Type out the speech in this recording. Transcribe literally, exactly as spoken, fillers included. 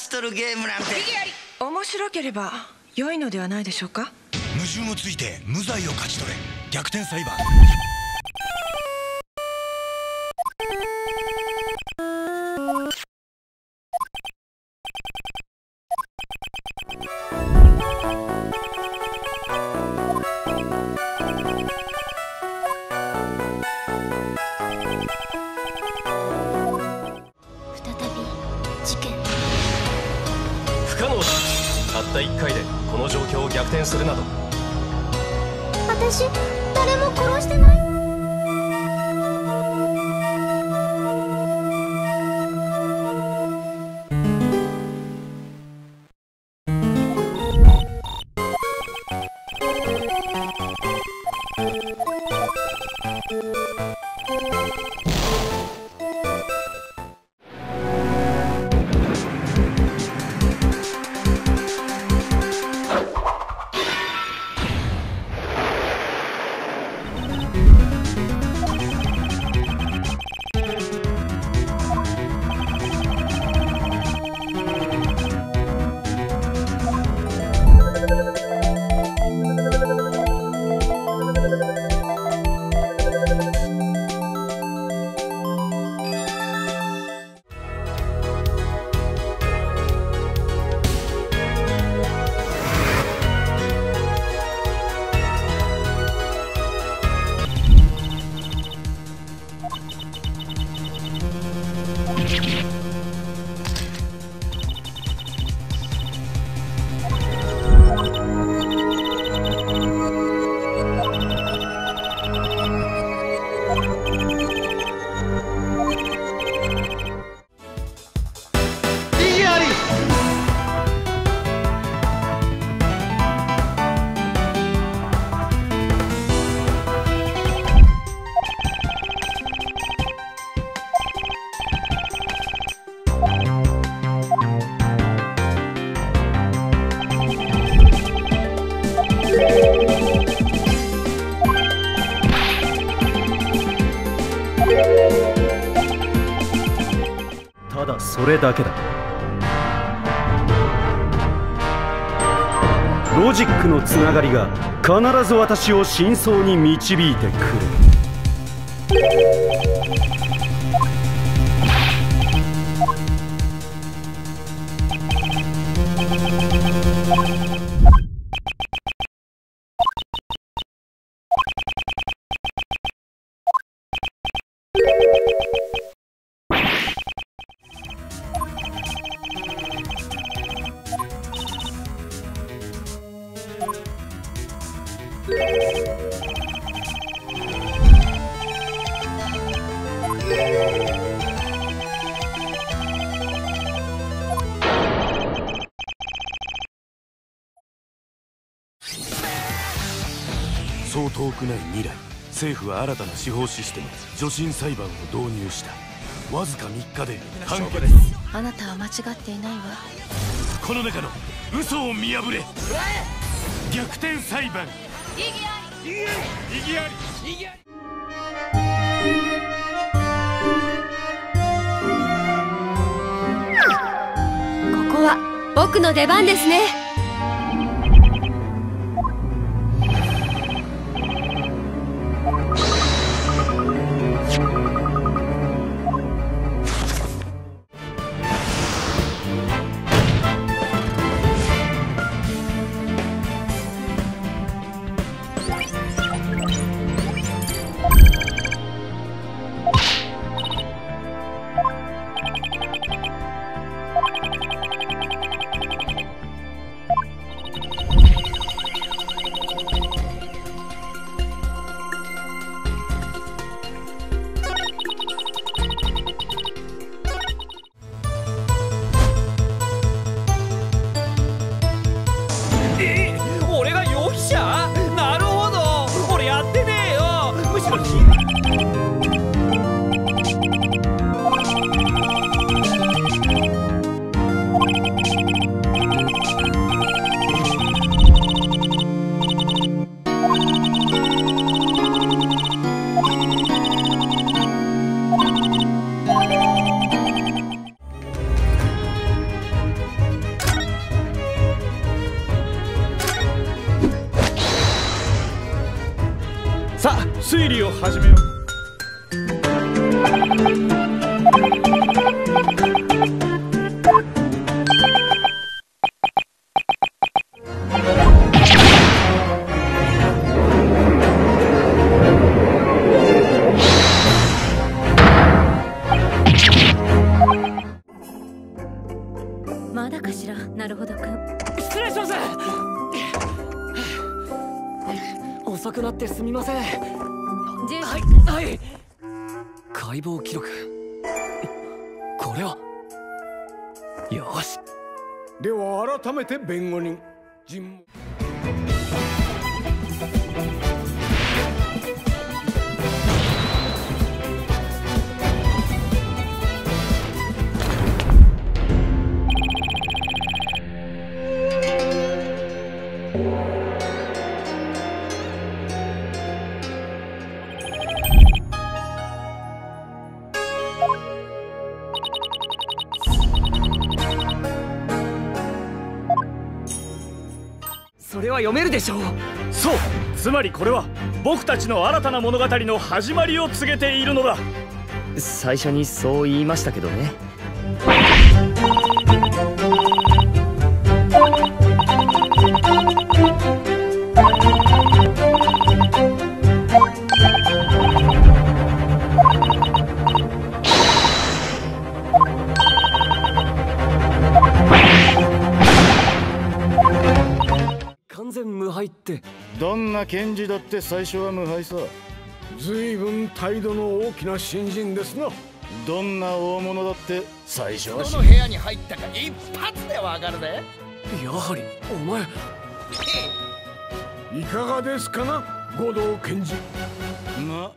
勝ち取るゲームなんて面白ければ良いのではないでしょうか。矛盾をついて無罪を勝ち取れ、逆転裁判。いっかいでこの状況を逆転するなど。私誰も殺してない。ただそれだけだ。ロジックのつながりが必ず私を真相に導いてくる。そう遠くない未来、政府は新たな司法システム、助審裁判を導入した。わずかみっかで判決です。あなたは間違っていないわ。この中の嘘を見破れ、逆転裁判。異議あり、異議あり、異議あり。ここは僕の出番ですね。さあ推理を始めよう。まだかしら、なるほどくん。失礼します。遅くなってすみません。はい、はい。解剖記録。これは。よし。では改めて弁護人。尋問。それは読めるでしょう。そう、つまりこれは僕たちの新たな物語の始まりを告げているのだ。最初にそう言いましたけどね。無敗って、どんな検事だって最初は無敗さ。随分態度の大きな新人ですな。どんな大物だって最初はどの部屋に入ったか一発でわかるぜ。やはりお前いかがですかな、護道検事。な